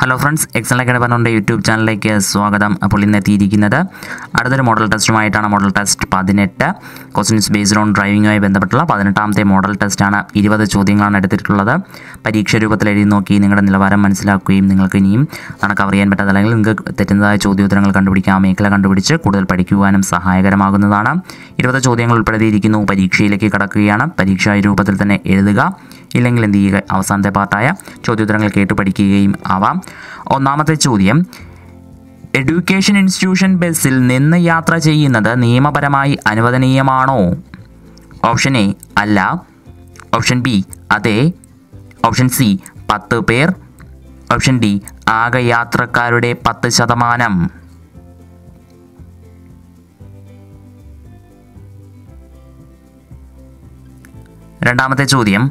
Hello friends Excel അക്കാദമിയുടെ YouTube ചാനലിലേക്ക് സ്വാഗതം. അപ്പോൾ ഇന്ന് എത്തിയിരിക്കുന്നത് അടുത്തൊരു മോഡൽ ടെസ്റ്റുമായിട്ടാണ്. Model test 18 questions based on ഡ്രൈവിംഗുമായി ബന്ധപ്പെട്ടുള്ള 18ാമത്തെ മോഡൽ ടെസ്റ്റാണ്. 20 ചോദ്യങ്ങളാണ് എടുത്തിട്ടുള്ളത്. പരീക്ഷ രൂപത്തിൽ എഴുതി നോക്കി നിങ്ങളുടെ നിലവാരം മനസ്സിലാക്കുകയും നിങ്ങൾക്ക് ഇനിയും കവർ ചെയ്യാൻ പറ്റാത്ത അല്ലെങ്കിൽ നിങ്ങൾക്ക് തെറ്റുന്നതായ ചോദ്യോത്തരങ്ങൾ കണ്ടുപിടിക്കുക, ആ മേഖല കണ്ടുപിടിച്ച് കൂടുതൽ പഠിക്കുവാനും സഹായകരമാകുന്നതാണ്. 20 ചോദ്യങ്ങൾ ഉൾപ്പെടുത്തിയിരിക്കുന്നു. പരീക്ഷയിലേക്ക് കടക്കുകയാണ്. പരീക്ഷാ രൂപത്തിൽ തന്നെ എഴുതുക, ഇല്ലെങ്കിൽ എന്ത് ചെയ്യുക, അവസാനത്തെ പാർട്ടായ ചോദ്യോത്തരങ്ങൾ കേട്ടു പഠിക്കുകയും ആവാം. ഒന്നാമത്തെ ചോദ്യം, എഡ്യൂക്കേഷൻ ഇൻസ്റ്റിറ്റ്യൂഷൻ ബസ്സിൽ നിന്ന് യാത്ര ചെയ്യുന്നത് നിയമപരമായി അനുവദനീയമാണോ? ഓപ്ഷൻ എ അല്ല, ഓപ്ഷൻ ബി അതെ, ഓപ്ഷൻ സി 10 പേർ, ഓപ്ഷൻ ഡി ആകെ യാത്രക്കാരുടെ 10%. രണ്ടാമത്തെ ചോദ്യം,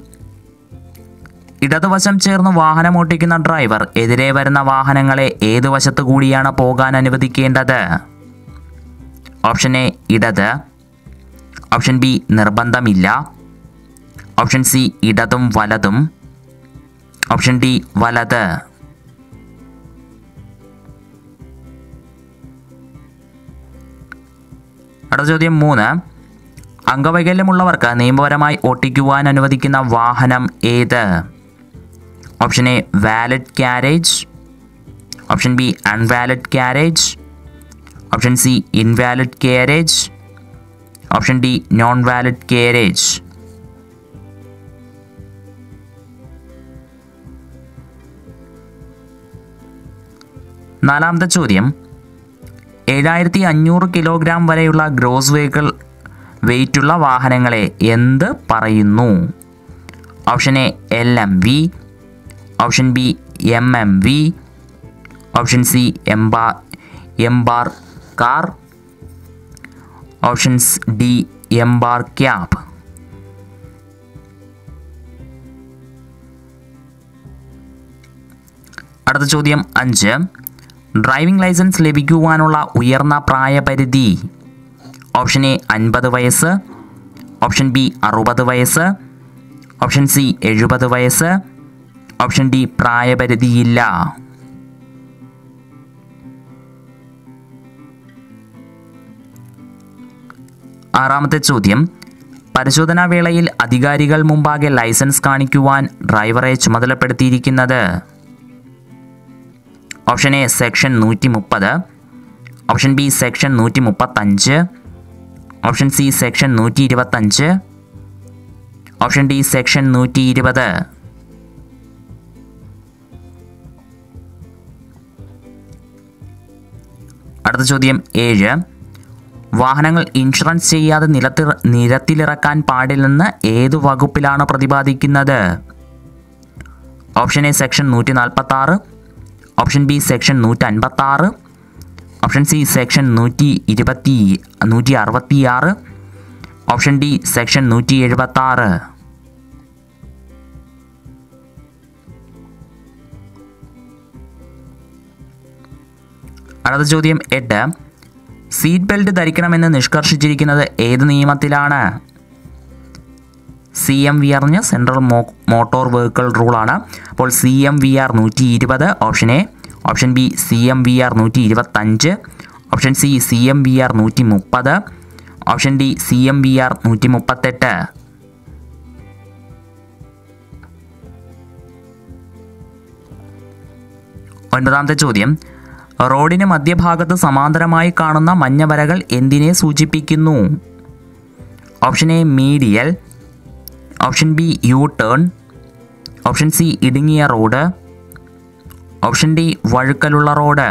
ഇടതുവശം ചേർന്ന് വാഹനമോട്ടിക്കുന്ന ഡ്രൈവർ എതിരെ വരുന്ന വാഹനങ്ങളെ ഏതു വശത്തു കൂടിയാണ് പോകാൻ അനുവദിക്കേണ്ടത്? ഓപ്ഷൻ എ ഇടത്, ഓപ്ഷൻ ബി നിർബന്ധമില്ല, ഓപ്ഷൻ സി ഇടതും വലതും, ഓപ്ഷൻ ഡി വലത്. അടുത്ത ചോദ്യം 3, അംഗവൈകല്യമുള്ളവർക്ക് നിയമപരമായി ഓട്ടിക്കുവാൻ അനുവദിക്കുന്ന വാഹനം ഏത്? Option A valid carriage, option B unvalid carriage, option C invalid carriage, option D non valid carriage. നാലാമത്തെ ചോദ്യം, 7500 കിലോഗ്രാം വരെയുള്ള ഗ്രോസ് വെഹിക്കിൾ വെയിറ്റുള്ള വാഹനങ്ങളെ എന്ത് പറയുന്നു? Option A LMV, option B MMV, option C എംബാർ കാർ, ഓപ്ഷൻ ഡി എംബാർ cab. അടുത്ത ചോദ്യം 5, ഡ്രൈവിംഗ് ലൈസൻസ് ലഭിക്കുവാനുള്ള ഉയർന്ന പ്രായപരിധി. ഓപ്ഷൻ എ 50 വയസ്സ്, ഓപ്ഷൻ ബി 60 വയസ്സ്, ഓപ്ഷൻ സി 70 വയസ്സ്, ഓപ്ഷൻ ഡി പ്രായപരിധിയില്ല. ആറാമത്തെ ചോദ്യം, പരിശോധനാ വേളയിൽ അധികാരികൾ മുമ്പാകെ ലൈസൻസ് കാണിക്കുവാൻ ഡ്രൈവറെ ചുമതലപ്പെടുത്തിയിരിക്കുന്നത്? Option A section 130, option B section 135, option C section 125, option D section 120. അടുത്ത ചോദ്യം 7, വാഹനങ്ങൾ ഇൻഷുറൻസ് ചെയ്യാതെ നിരത്തിലിറക്കാൻ പാടില്ലെന്ന് ഏതു വകുപ്പിലാണ് പ്രതിപാദിക്കുന്നത്? Option A section 146, option B section 156, option C section 166, option D section 176. അടുത്ത ചോദ്യം 8, സീറ്റ് ബെൽറ്റ് ധരിക്കണമെന്ന് നിഷ്കർഷിച്ചിരിക്കുന്നത് ഏത് നിയമത്തിലാണ്? CMVR എന്ന സെൻട്രൽ മോട്ടോർ വെഹിക്കിൾ റൂളാണ്. അപ്പോൾ CMVR 120, option A, option B CMVR 125, option C CMVR 130, option D CMVR 138. ഒൻപതാമത്തെ ചോദ്യം, റോഡിന് മധ്യഭാഗത്ത് സമാന്തരമായി കാണുന്ന മഞ്ഞ വരകൾ എന്തിനെ സൂചിപ്പിക്കുന്നു? Option A medial, option B U turn, option C ഇടുങ്ങിയ റോഡ്, ഓപ്ഷൻ ഡി വഴുക്കലുള്ള റോഡ്.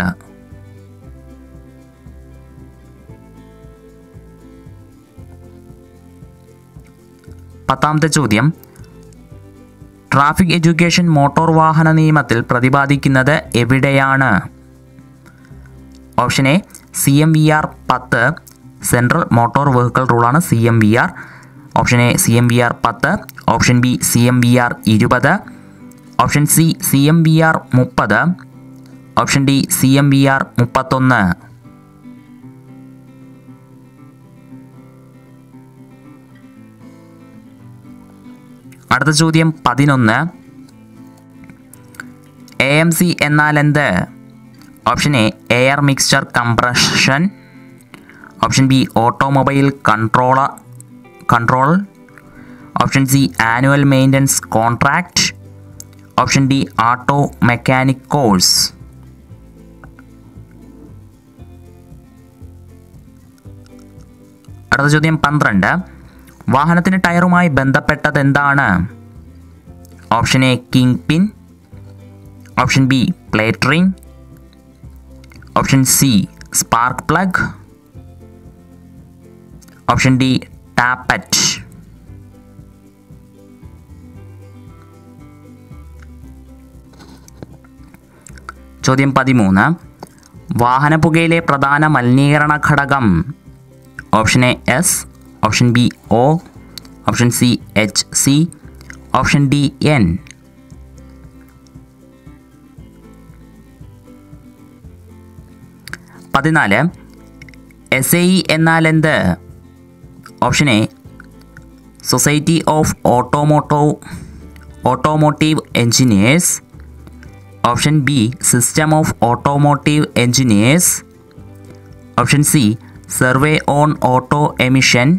പത്താമത്തെ ചോദ്യം, ട്രാഫിക് എഡ്യൂക്കേഷൻ മോട്ടോർ വാഹന നിയമത്തിൽ പ്രതിപാദിക്കുന്നത് എവിടെയാണ്? Option A CMVR 10, central motor vehicle റൂളാണ് CMVR. Option A CMVR 10, option B CMVR 20, option C CMVR 30, option D CMVR 31. അടുത്ത ചോദ്യം 11, AM എംസി എന്നാൽ എന്ത്? Option A air mixture compression, option B automobile control, option C annual maintenance contract, option D auto mechanic course. അടുത്ത ചോദ്യം 12, വാഹനത്തിന് ടയറുമായി ബന്ധപ്പെട്ടത് എന്താണ്? Option A king pin, option B plate ring, option C spark plug, option D tappet. ചോദ്യം 13, വാഹന പുകയിലെ പ്രധാന മലിനീകരണ ഘടകം? Option A S, option B O, option C H C, option D N. S A E എന്നാൽ എന്ത്? Option A society of automotive engineers, option B system of automotive engineers, option C survey on auto emission,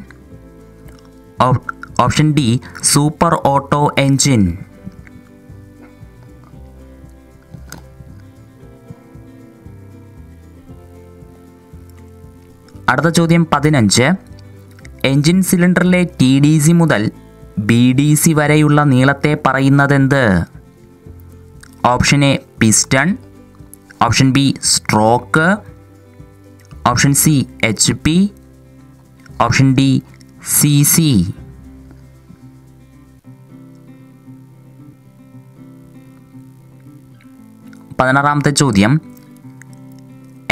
option D super auto engine. അടുത്ത ചോദ്യം 15, engine സിലിണ്ടറിലെ TDC മുതൽ BDC വരെയുള്ള നീളത്തെ പറയുന്നതെന്ത്? Option A piston, option B stroke, option C HP, option D CC. പതിനാറാമത്തെ ചോദ്യം,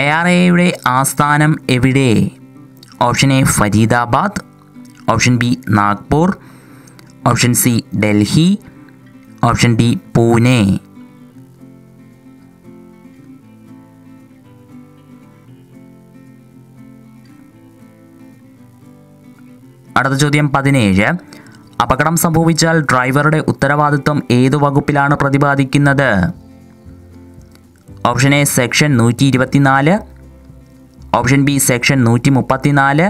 ARAയുടെ ആസ്ഥാനം എവിടെ? Option A Faridabad, option B Nagpur, option C Delhi, option D Pune. അടുത്ത ചോദ്യം 17, അപകടം സംഭവിച്ചാൽ ഡ്രൈവറുടെ ഉത്തരവാദിത്വം ഏതു വകുപ്പിലാണ് പ്രതിപാദിക്കുന്നത്? Option A section 124, option B section 134,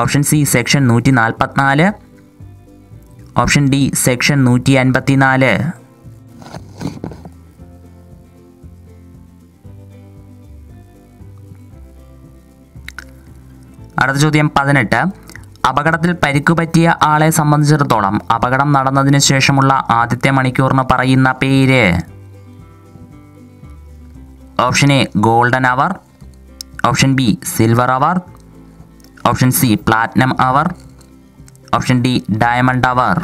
option C section 144, option D section 154. അടുത്ത ചോദ്യം 18, അപകടത്തിൽ പരിക്കുപറ്റിയ ആളെ സംബന്ധിച്ചിടത്തോളം അപകടം നടന്നതിന് ശേഷമുള്ള ആദ്യത്തെ മണിക്കൂറിന് പറയുന്ന പേര്? Option A golden hour, option B silver hour, option C platinum hour, option D diamond hour.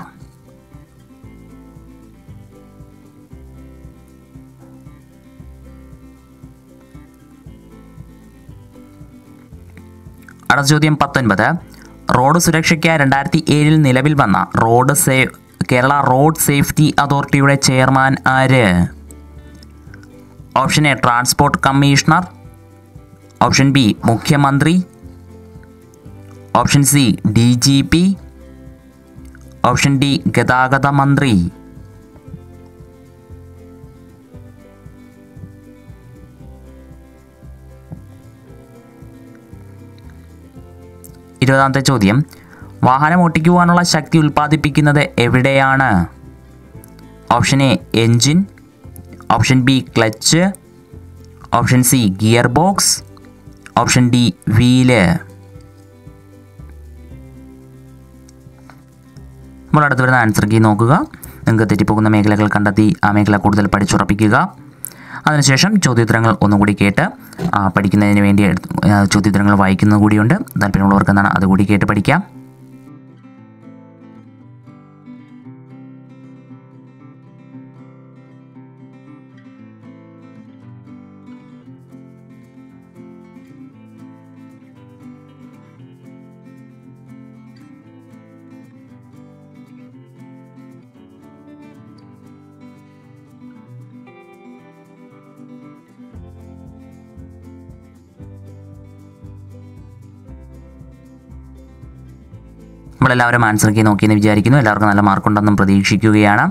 അടുത്ത ചോദ്യം 19, റോഡ് സുരക്ഷയ്ക്ക് 2007-ൽ നിലവിൽ വന്ന കേരള റോഡ് സേഫ്റ്റി അതോറിറ്റിയുടെ ചെയർമാൻ ആര്? Option A transport commissioner, option B മുഖ്യമന്ത്രി, option C DGP, option D ഗതാഗത മന്ത്രി. ഇരുപതാമത്തെ ചോദ്യം, വാഹനം ഓടിക്കുവാനുള്ള ശക്തി ഉൽപ്പാദിപ്പിക്കുന്നത് എവിടെയാണ്? Option A engine, option B clutch, option C gear box, option D wheel. നമ്മൾ അടുത്ത് വരുന്ന ആൻസർ കീ നോക്കുക, നിങ്ങൾക്ക് തെറ്റിപ്പോകുന്ന മേഖലകൾ കണ്ടെത്തി ആ മേഖല കൂടുതൽ പഠിച്ചുറപ്പിക്കുക. അതിനുശേഷം ചോദ്യോത്തരങ്ങൾ ഒന്നുകൂടി കേട്ട് പഠിക്കുന്നതിന് വേണ്ടി ചോദ്യോത്തരങ്ങൾ വായിക്കുന്നത് കൂടിയുണ്ട്. താല്പര്യമുള്ളവർക്ക് എന്താണ് അതുകൂടി കേട്ട് പഠിക്കാം. നമ്മളെല്ലാവരും ആൻസർ കീ നോക്കിയെന്ന് വിചാരിക്കുന്നു. എല്ലാവർക്കും നല്ല മാർക്കുണ്ടെന്നും പ്രതീക്ഷിക്കുകയാണ്.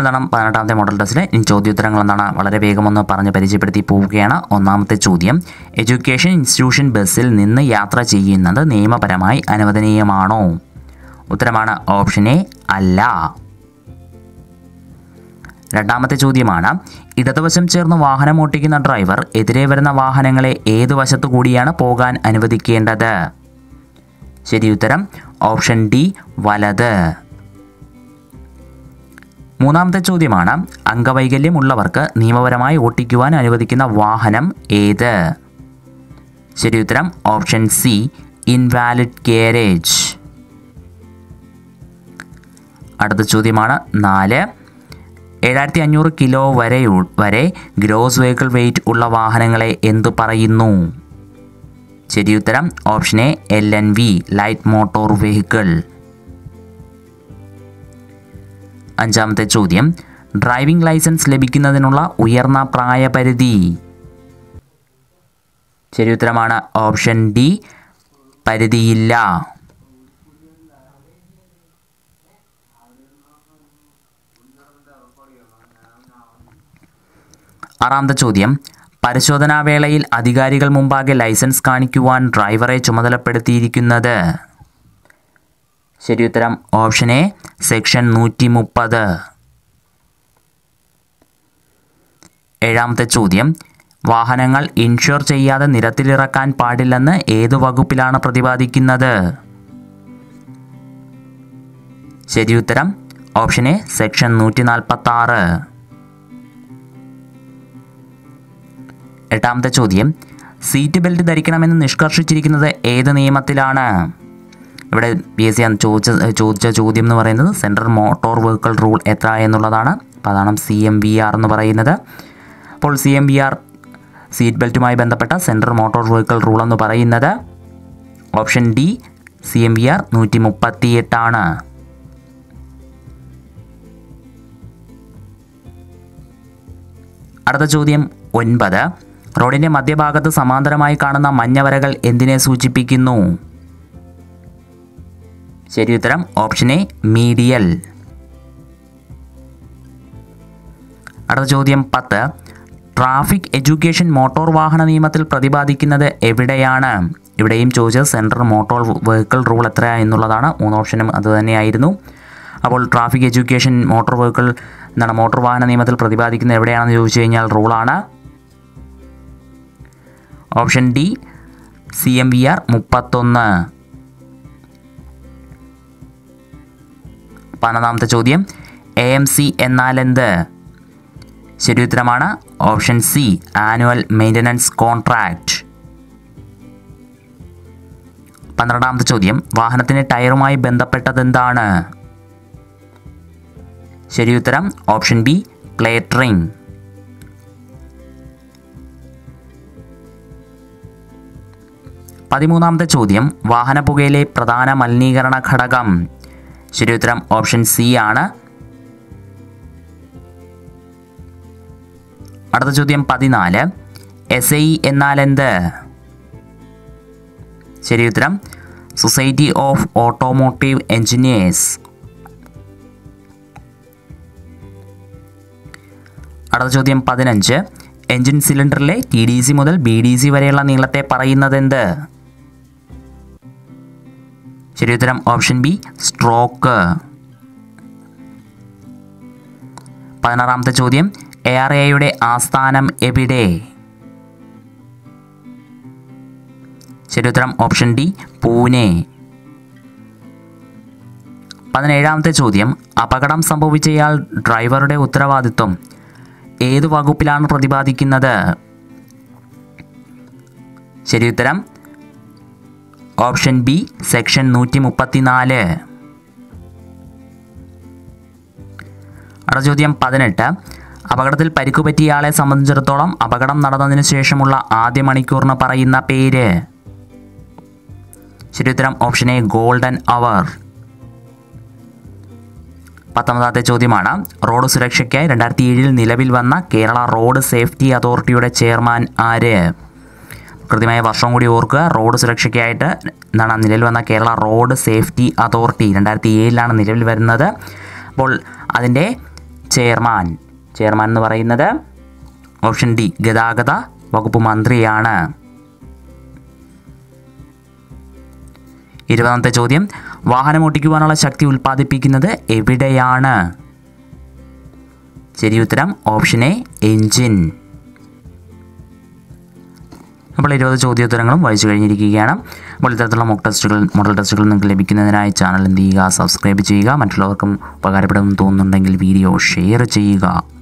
അതാണ് 18-ാമത്തെ മോഡൽ ടെസ്റ്റിലെ ചോദ്യോത്തരങ്ങൾ എന്താണ് വളരെ വേഗമൊന്ന് പറഞ്ഞ് പരിചയപ്പെടുത്തി പോവുകയാണ്. ഒന്നാമത്തെ ചോദ്യം, എഡ്യൂക്കേഷൻ ഇൻസ്റ്റിറ്റ്യൂഷൻ ബസ്സിൽ നിന്ന് യാത്ര ചെയ്യുന്നത് നിയമപരമായി അനുവദനീയമാണോ? ഉത്തരമാണ് ഓപ്ഷൻ എ അല്ല. രണ്ടാമത്തെ ചോദ്യമാണ്, ഇടതുവശം ചേർന്ന് വാഹനം ഓട്ടിക്കുന്ന ഡ്രൈവർ എതിരെ വരുന്ന വാഹനങ്ങളെ ഏതു വശത്തു കൂടിയാണ് പോകാൻ അനുവദിക്കേണ്ടത്? ശരി ഉത്തരം ഓപ്ഷൻ ഡി വലത്. മൂന്നാമത്തെ ചോദ്യമാണ്, അംഗവൈകല്യമുള്ളവർക്ക് നിയമപരമായി ഓട്ടിക്കുവാൻ അനുവദിക്കുന്ന വാഹനം ഏത്? ശരി ഉത്തരം ഓപ്ഷൻ സി ഇൻവാലിഡ് കാരേജ്. അടുത്ത ചോദ്യമാണ് 4, 7500 കിലോ വരെ ഗ്രോസ് വെഹിക്കിൾ വെയിറ്റ് ഉള്ള വാഹനങ്ങളെ എന്തു പറയുന്നു? ശരി ഉത്തരം option A LNV light motor vehicle. അഞ്ചാമത്തെ ചോദ്യം, ഡ്രൈവിംഗ് ലൈസൻസ് ലഭിക്കുന്നതിനുള്ള ഉയർന്ന പ്രായപരിധി? ശരി ഉത്തരമാണ് ഓപ്ഷൻ ഡി പരിധിയില്ല. ആറാമത്തെ ചോദ്യം, പരിശോധനാവേളയിൽ അധികാരികൾ മുമ്പാകെ ലൈസൻസ് കാണിക്കുവാൻ ഡ്രൈവറെ ചുമതലപ്പെടുത്തിയിരിക്കുന്നത്? ശരി ഉത്തരം ഓപ്ഷൻ എ സെക്ഷൻ 130. ഏഴാമത്തെ ചോദ്യം, വാഹനങ്ങൾ ഇൻഷുർ ചെയ്യാതെ നിരത്തിലിറക്കാൻ പാടില്ലെന്ന് ഏതു വകുപ്പിലാണ് പ്രതിപാദിക്കുന്നത്? ശരി ഉത്തരം ഓപ്ഷൻ എ സെക്ഷൻ 146. എട്ടാമത്തെ ചോദ്യം, സീറ്റ് ബെൽറ്റ് ധരിക്കണമെന്ന് നിഷ്കർഷിച്ചിരിക്കുന്നത് ഏത് നിയമത്തിലാണ്? ഇവിടെ PSC ചോദിച്ച ചോദ്യം എന്ന് പറയുന്നത് സെൻട്രൽ മോട്ടോർ വെഹിക്കിൾ റൂൾ എത്ര എന്നുള്ളതാണ്. അപ്പോൾ അതാണ് CMVR എന്ന് പറയുന്നത്. അപ്പോൾ CMVR സീറ്റ് ബെൽറ്റുമായി ബന്ധപ്പെട്ട സെൻട്രൽ മോട്ടോർ വെഹിക്കിൾ റൂൾ എന്ന് പറയുന്നത് ഓപ്ഷൻ ഡി CMVR 138 ആണ്. അടുത്ത ചോദ്യം 9, റോഡിൻ്റെ മധ്യഭാഗത്ത് സമാന്തരമായി കാണുന്ന മഞ്ഞവരകൾ എന്തിനെ സൂചിപ്പിക്കുന്നു? ശരി ഉത്തരം ഓപ്ഷൻ എ മീഡിയൽ. അടുത്ത ചോദ്യം 10, ട്രാഫിക് എഡ്യൂക്കേഷൻ മോട്ടോർ വാഹന നിയമത്തിൽ പ്രതിപാദിക്കുന്നത് എവിടെയാണ്? ഇവിടെയും ചോദിച്ചത് സെൻട്രൽ മോട്ടോർ വെഹിക്കിൾ റൂൾ എത്ര എന്നുള്ളതാണ്. മൂന്ന് ഓപ്ഷനും അതുതന്നെയായിരുന്നു. അപ്പോൾ ട്രാഫിക് എഡ്യൂക്കേഷൻ മോട്ടോർ വെഹിക്കിൾ എന്താണ് മോട്ടോർ വാഹന നിയമത്തിൽ പ്രതിപാദിക്കുന്നത് എവിടെയാണെന്ന് ചോദിച്ചു കഴിഞ്ഞാൽ റൂളാണ് ഓപ്ഷൻ ഡി CMVR 31. 11-ാമത്തെ ചോദ്യം, AMC എന്നാലെന്ത്? ശരി ഉത്തരമാണ് option C annual maintenance contract. 12-ാമത്തെ ചോദ്യം, വാഹനത്തിൻ്റെ ടയറുമായി ബന്ധപ്പെട്ടതെന്താണ്? ശരി ഉത്തരം ഓപ്ഷൻ ബി പ്ലേറ്ററിംഗ്. 13-ാമത്തെ ചോദ്യം, വാഹന പുകയിലെ പ്രധാന മലിനീകരണ ഘടകം? ശരി ഉത്തരം ഓപ്ഷൻ സി ആണ്. അടുത്ത ചോദ്യം 14, SAE എന്നാലെന്ത്? ശരി ഉത്തരം സൊസൈറ്റി ഓഫ് ഓട്ടോമോട്ടീവ് എഞ്ചിനീയേഴ്സ്. അടുത്ത ചോദ്യം 15, എഞ്ചിൻ സിലിണ്ടറിലെ TDC മുതൽ BDC വരെയുള്ള നീളത്തെ പറയുന്നതെന്ത്? ശരി ഉത്തരം ഓപ്ഷൻ ബി സ്ട്രോക്ക്. 16-ാമത്തെ ചോദ്യം, ARAയുടെ ആസ്ഥാനം എവിടെ? ശരി ഉത്തരം ഓപ്ഷൻ ഡി പൂനെ. 17-ാമത്തെ ചോദ്യം, അപകടം സംഭവിച്ചയാൾ ഡ്രൈവറുടെ ഉത്തരവാദിത്വം ഏത് വകുപ്പിലാണ് പ്രതിപാദിക്കുന്നത്? ശരി ഉത്തരം ഓപ്ഷൻ ബി സെക്ഷൻ 134. അടുത്ത ചോദ്യം 18, അപകടത്തിൽ പരിക്കുപറ്റിയയാളെ സംബന്ധിച്ചിടത്തോളം അപകടം നടന്നതിന് ശേഷമുള്ള ആദ്യ മണിക്കൂറിന് പറയുന്ന പേര്? ശരി ഉത്തരം ഓപ്ഷൻ എ ഗോൾഡൻ അവർ. 19-ാമത്തെ ചോദ്യമാണ്, റോഡ് സുരക്ഷയ്ക്കായി 2007-ൽ നിലവിൽ വന്ന കേരള റോഡ് സേഫ്റ്റി അതോറിറ്റിയുടെ ചെയർമാൻ ആര്? കൃത്യമായ വർഷം കൂടി ഓർക്കുക. റോഡ് സുരക്ഷയ്ക്കായിട്ട് എന്താണ് നിലവിൽ വന്ന കേരള റോഡ് സേഫ്റ്റി അതോറിറ്റി 2007-ലാണ് നിലവിൽ വരുന്നത്. അപ്പോൾ അതിൻ്റെ ചെയർമാൻ. ചെയർമാൻ എന്ന് പറയുന്നത് ഓപ്ഷൻ ഡി ഗതാഗത വകുപ്പ് മന്ത്രിയാണ്. 20-ാമത്തെ ചോദ്യം, വാഹനമോടിക്കുവാനുള്ള ശക്തി ഉൽപ്പാദിപ്പിക്കുന്നത് എവിടെയാണ്? ശരിയുത്തരം ഓപ്ഷൻ എ എഞ്ചിൻ. അപ്പോൾ 20 ചോദ്യോത്തരങ്ങളും വായിച്ചു കഴിഞ്ഞിരിക്കുകയാണ്. അപ്പോൾ ഇത്തരത്തിലുള്ള മോക്ക് ടെസ്റ്റുകൾ മോഡൽ ടെസ്റ്റുകൾ നിങ്ങൾക്ക് ലഭിക്കുന്നതിനായി ചാനൽ എന്ത് ചെയ്യുക, സബ്സ്ക്രൈബ് ചെയ്യുക. മറ്റുള്ളവർക്കും ഉപകാരപ്പെടുമെന്ന് തോന്നുന്നുണ്ടെങ്കിൽ വീഡിയോ ഷെയർ ചെയ്യുക.